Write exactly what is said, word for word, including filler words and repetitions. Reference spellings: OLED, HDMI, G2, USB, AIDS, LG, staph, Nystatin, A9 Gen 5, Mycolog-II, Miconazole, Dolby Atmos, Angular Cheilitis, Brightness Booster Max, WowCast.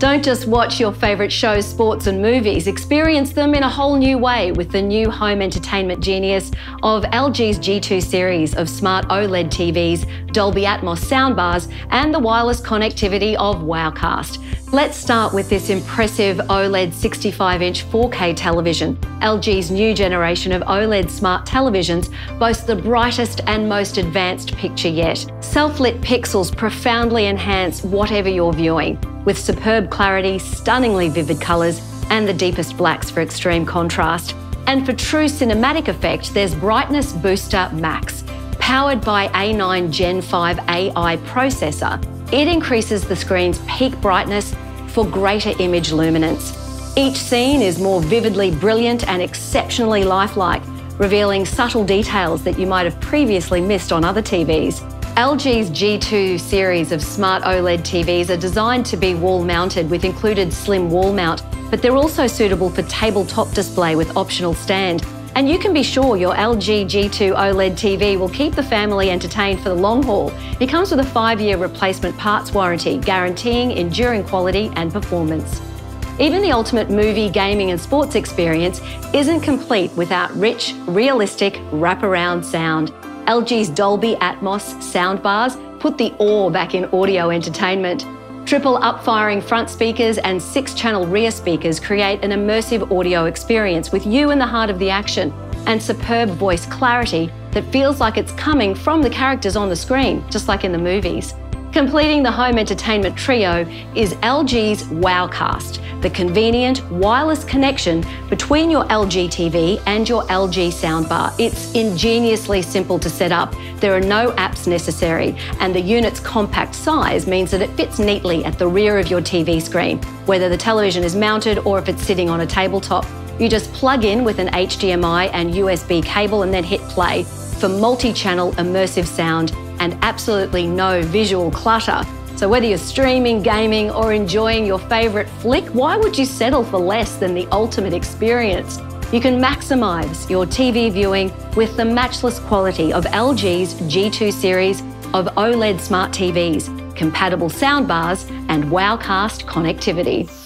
Don't just watch your favourite shows, sports and movies. Experience them in a whole new way with the new home entertainment genius of L G's G two series of smart OLED T Vs, Dolby Atmos soundbars and the wireless connectivity of WowCast. Let's start with this impressive OLED sixty-five inch four K television. L G's new generation of OLED smart televisions boasts the brightest and most advanced picture yet. Self-lit pixels profoundly enhance whatever you're viewing, with superb clarity, stunningly vivid colours, and the deepest blacks for extreme contrast. And for true cinematic effect, there's Brightness Booster Max. Powered by A nine gen five A I processor, it increases the screen's peak brightness for greater image luminance. Each scene is more vividly brilliant and exceptionally lifelike, revealing subtle details that you might have previously missed on other T Vs. L G's G two series of smart OLED T Vs are designed to be wall-mounted with included slim wall mount, but they're also suitable for tabletop display with optional stand. And you can be sure your L G G two OLED T V will keep the family entertained for the long haul. It comes with a five-year replacement parts warranty, guaranteeing enduring quality and performance. Even the ultimate movie, gaming and sports experience isn't complete without rich, realistic, wraparound sound. L G's Dolby Atmos soundbars put the awe back in audio entertainment. Triple upfiring front speakers and six-channel rear speakers create an immersive audio experience with you in the heart of the action and superb voice clarity that feels like it's coming from the characters on the screen, just like in the movies. Completing the home entertainment trio is L G's WowCast, the convenient wireless connection between your L G T V and your L G soundbar. It's ingeniously simple to set up. There are no apps necessary, and the unit's compact size means that it fits neatly at the rear of your T V screen, whether the television is mounted or if it's sitting on a tabletop. You just plug in with an H D M I and U S B cable and then hit play for multi-channel immersive sound and absolutely no visual clutter. So whether you're streaming, gaming, or enjoying your favourite flick, why would you settle for less than the ultimate experience? You can maximise your T V viewing with the matchless quality of L G's G two series of OLED smart T Vs, compatible soundbars, and WowCast connectivity.